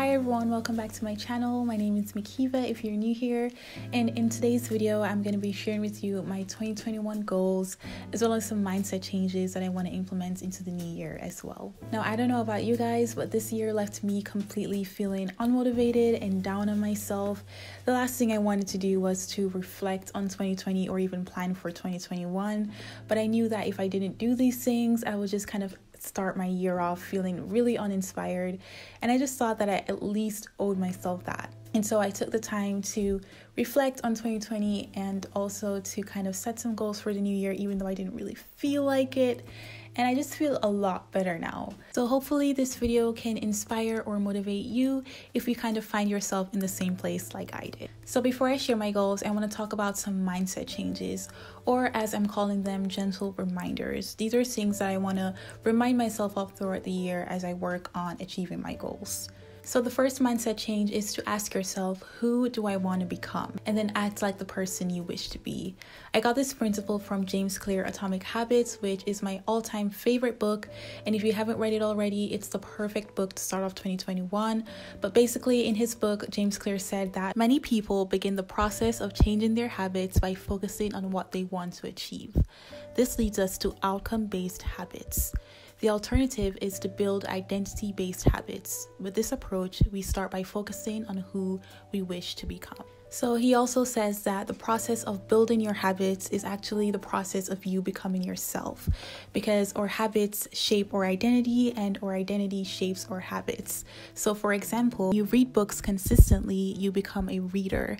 Hi everyone, welcome back to my channel. My name is Mickeeva if you're new here, and in today's video I'm going to be sharing with you my 2021 goals as well as some mindset changes that I want to implement into the new year as well. Now, I don't know about you guys, but this year left me completely feeling unmotivated and down on myself. The last thing I wanted to do was to reflect on 2020 or even plan for 2021, but I knew that if I didn't do these things, I would just kind of start my year off feeling really uninspired, and I just thought that I at least owed myself that. And so I took the time to reflect on 2020 and also to kind of set some goals for the new year, even though I didn't really feel like it. And I just feel a lot better now. So hopefully this video can inspire or motivate you if you kind of find yourself in the same place like I did. So before I share my goals, I want to talk about some mindset changes, or as I'm calling them, gentle reminders. These are things that I want to remind myself of throughout the year as I work on achieving my goals. So the first mindset change is to ask yourself, who do I want to become? And then act like the person you wish to be. I got this principle from James Clear, Atomic Habits, which is my all-time favorite book. And if you haven't read it already, it's the perfect book to start off 2021. But basically, in his book, James Clear said that many people begin the process of changing their habits by focusing on what they want to achieve. This leads us to outcome-based habits. The alternative is to build identity-based habits. With this approach, we start by focusing on who we wish to become. So he also says that the process of building your habits is actually the process of you becoming yourself, because our habits shape our identity and our identity shapes our habits. So for example, you read books consistently, you become a reader.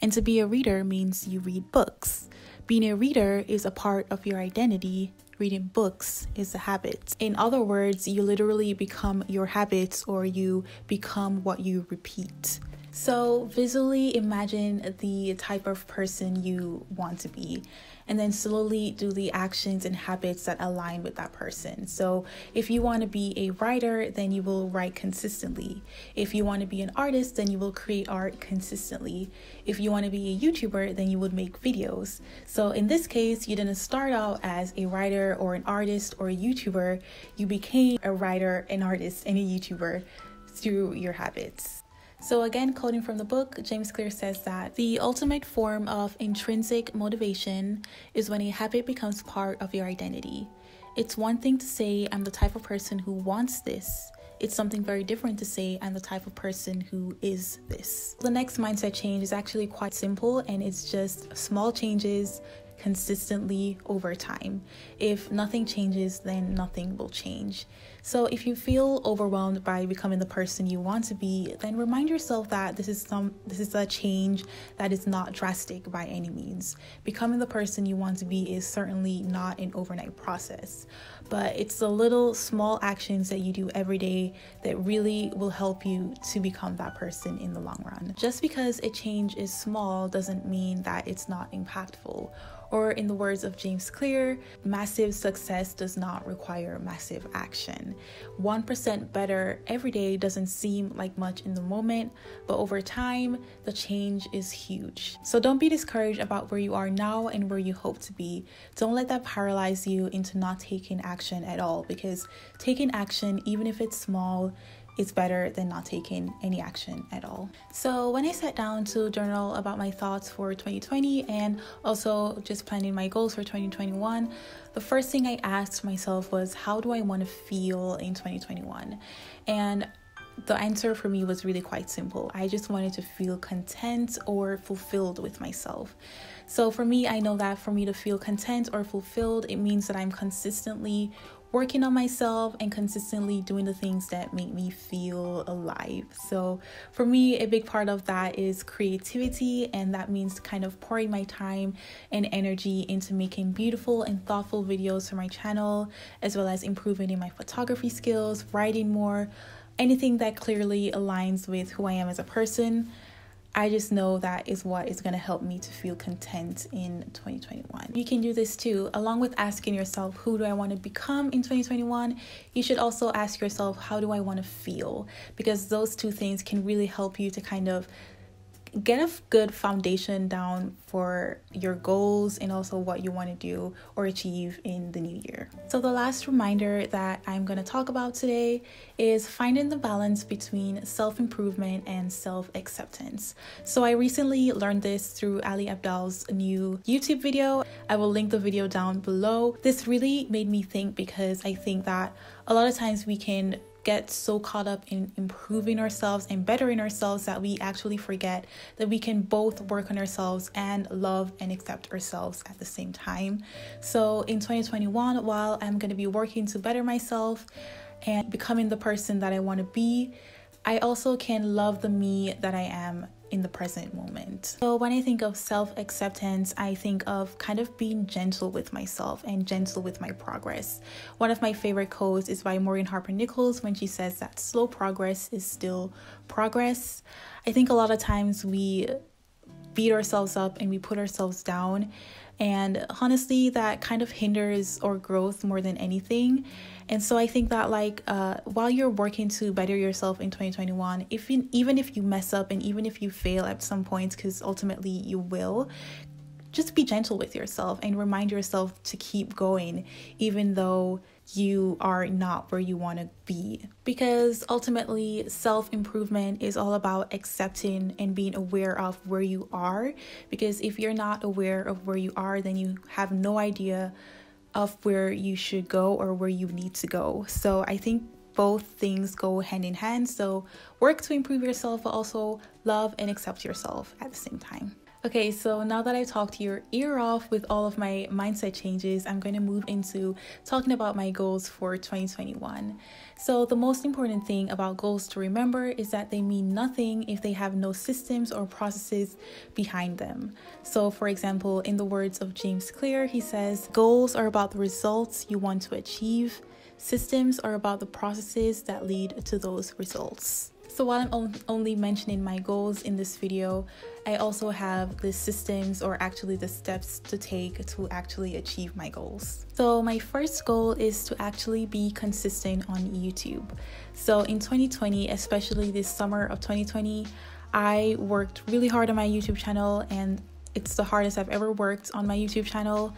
And to be a reader means you read books. Being a reader is a part of your identity. Reading books is a habit. In other words, you literally become your habits, or you become what you repeat. So visually imagine the type of person you want to be, and then slowly do the actions and habits that align with that person. So if you want to be a writer, then you will write consistently. If you want to be an artist, then you will create art consistently. If you want to be a YouTuber, then you would make videos. So in this case, you didn't start out as a writer or an artist or a YouTuber. You became a writer, an artist, and a YouTuber through your habits. So again, quoting from the book, James Clear says that the ultimate form of intrinsic motivation is when a habit becomes part of your identity. It's one thing to say, I'm the type of person who wants this. It's something very different to say, I'm the type of person who is this. The next mindset change is actually quite simple, and it's just small changes consistently over time. If nothing changes, then nothing will change. So if you feel overwhelmed by becoming the person you want to be, then remind yourself that this is a change that is not drastic by any means. Becoming the person you want to be is certainly not an overnight process, but it's the little small actions that you do every day that really will help you to become that person in the long run. Just because a change is small doesn't mean that it's not impactful. Or in the words of James Clear, massive success does not require massive action. 1% better every day doesn't seem like much in the moment, but over time, the change is huge. So don't be discouraged about where you are now and where you hope to be. Don't let that paralyze you into not taking action at all, because taking action, even if it's small, it's better than not taking any action at all. So when I sat down to journal about my thoughts for 2020 and also just planning my goals for 2021, the first thing I asked myself was, how do I want to feel in 2021? And the answer for me was really quite simple. I just wanted to feel content or fulfilled with myself. So for me, I know that for me to feel content or fulfilled, it means that I'm consistently working on myself and consistently doing the things that make me feel alive. So for me, a big part of that is creativity, and that means kind of pouring my time and energy into making beautiful and thoughtful videos for my channel, as well as improving in my photography skills, writing more, anything that clearly aligns with who I am as a person. I just know that is what is going to help me to feel content in 2021. You can do this too. Along with asking yourself, who do I want to become in 2021? You should also ask yourself, how do I want to feel? Because those two things can really help you to kind of get a good foundation down for your goals and also what you want to do or achieve in the new year. So the last reminder that I'm going to talk about today is finding the balance between self-improvement and self-acceptance. So I recently learned this through Ali Abdal's new YouTube video. I will link the video down below. This really made me think, because I think that a lot of times we can get so caught up in improving ourselves and bettering ourselves that we actually forget that we can both work on ourselves and love and accept ourselves at the same time. So in 2021, while I'm going to be working to better myself and becoming the person that I want to be, I also can love the me that I am in the present moment. So when I think of self-acceptance, I think of kind of being gentle with myself and gentle with my progress. One of my favorite quotes is by Maureen Harper Nichols when she says that slow progress is still progress. I think a lot of times we beat ourselves up and we put ourselves down, and honestly that kind of hinders our growth more than anything. And so I think that while you're working to better yourself in 2021, even if you mess up and even if you fail at some points, because ultimately you will, just be gentle with yourself and remind yourself to keep going even though you are not where you want to be. Because ultimately self-improvement is all about accepting and being aware of where you are, because if you're not aware of where you are, then you have no idea of where you should go or where you need to go. So I think both things go hand in hand. So work to improve yourself, but also love and accept yourself at the same time. Okay, so now that I've talked your ear off with all of my mindset changes, I'm going to move into talking about my goals for 2021. So the most important thing about goals to remember is that they mean nothing if they have no systems or processes behind them. So for example, in the words of James Clear, he says, "Goals are about the results you want to achieve. Systems are about the processes that lead to those results." So while I'm only mentioning my goals in this video, I also have the systems, or actually the steps to take to actually achieve my goals. So my first goal is to actually be consistent on YouTube. So in 2020, especially this summer of 2020, I worked really hard on my YouTube channel, and it's the hardest I've ever worked on my YouTube channel.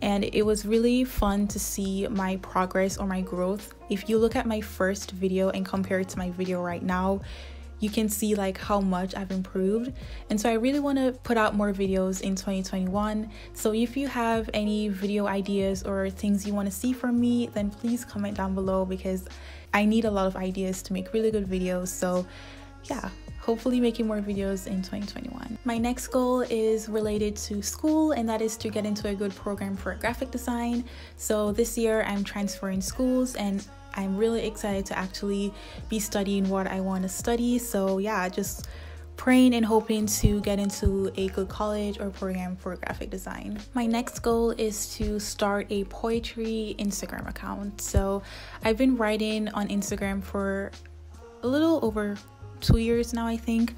And it was really fun to see my progress or my growth. If you look at my first video and compare it to my video right now, you can see like how much I've improved. And so I really want to put out more videos in 2021. So if you have any video ideas or things you want to see from me, then please comment down below, because I need a lot of ideas to make really good videos. So yeah, hopefully making more videos in 2021. My next goal is related to school, and that is to get into a good program for graphic design. So this year I'm transferring schools, and I'm really excited to actually be studying what I want to study. So yeah, just praying and hoping to get into a good college or program for graphic design. My next goal is to start a poetry Instagram account. So I've been writing on Instagram for a little over 2 years now, I think,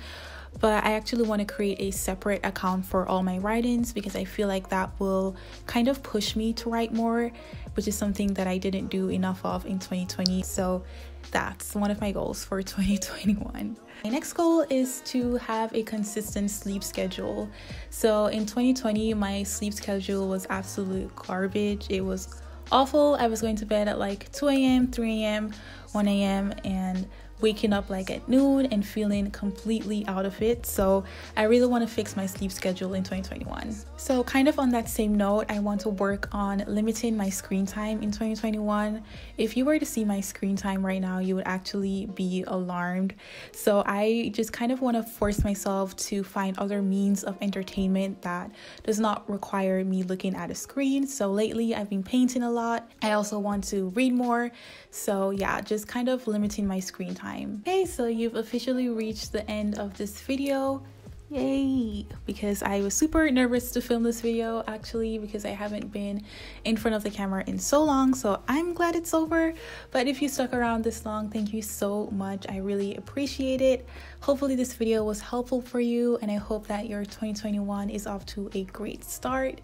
but I actually want to create a separate account for all my write-ins, because I feel like that will kind of push me to write more, which is something that I didn't do enough of in 2020. So that's one of my goals for 2021. My next goal is to have a consistent sleep schedule. So in 2020, my sleep schedule was absolute garbage. It was awful. I was going to bed at like 2 a.m, 3 a.m, 1 a.m, and waking up like at noon and feeling completely out of it. So I really want to fix my sleep schedule in 2021. So kind of on that same note, I want to work on limiting my screen time in 2021. If you were to see my screen time right now, you would actually be alarmed. So I just kind of want to force myself to find other means of entertainment that does not require me looking at a screen. So lately I've been painting a lot. I also want to read more. So yeah, just kind of limiting my screen time. Okay, so you've officially reached the end of this video. Yay! Because I was super nervous to film this video, actually, because I haven't been in front of the camera in so long, so I'm glad it's over. But if you stuck around this long, thank you so much. I really appreciate it. Hopefully this video was helpful for you, and I hope that your 2021 is off to a great start.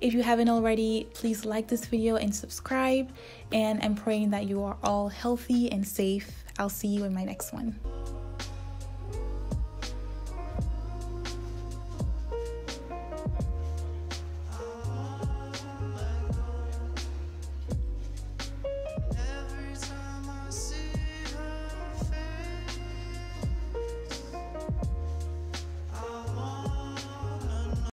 If you haven't already, please like this video and subscribe, and I'm praying that you are all healthy and safe. I'll see you in my next one.